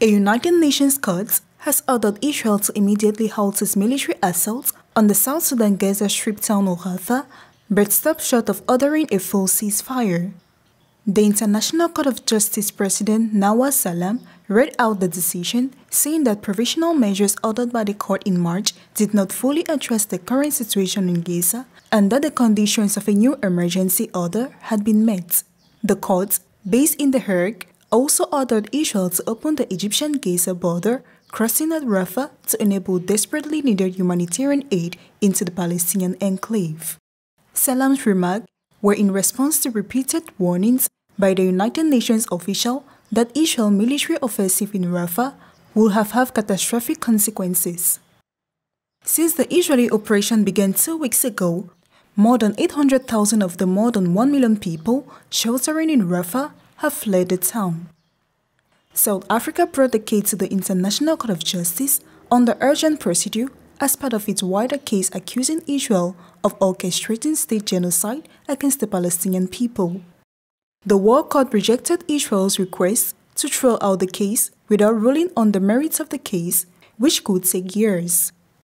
A United Nations court has ordered Israel to immediately halt its military assault on the South Sudan Gaza Strip town of Rafah, but stopped short of ordering a full ceasefire. The International Court of Justice President Nawaf Salam read out the decision, saying that provisional measures ordered by the court in March did not fully address the current situation in Gaza and that the conditions of a new emergency order had been met. The court, based in The Hague, also ordered Israel to open the Egyptian-Gaza border crossing at Rafah to enable desperately needed humanitarian aid into the Palestinian enclave. Salam's remarks were in response to repeated warnings by the United Nations official that Israel's military offensive in Rafah would have catastrophic consequences. Since the Israeli operation began 2 weeks ago, more than 800,000 of the more than 1 million people sheltering in Rafah have fled the town. South Africa brought the case to the International Court of Justice under urgent procedure as part of its wider case accusing Israel of orchestrating state genocide against the Palestinian people. The World Court rejected Israel's request to throw out the case without ruling on the merits of the case, which could take years.